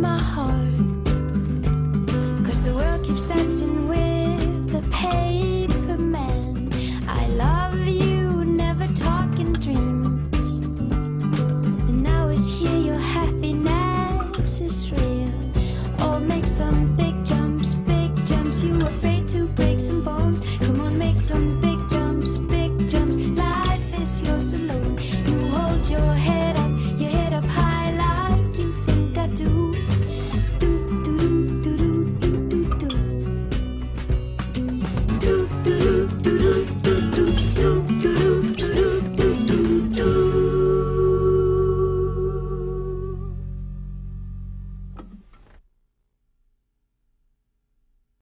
my heart, 'cause the world keeps dancing with the paper man. I love you, never talk in dreams, and now it's here, your happiness is real. Oh, make some big jumps, big jumps. You afraid to break some bones? Come on, make some big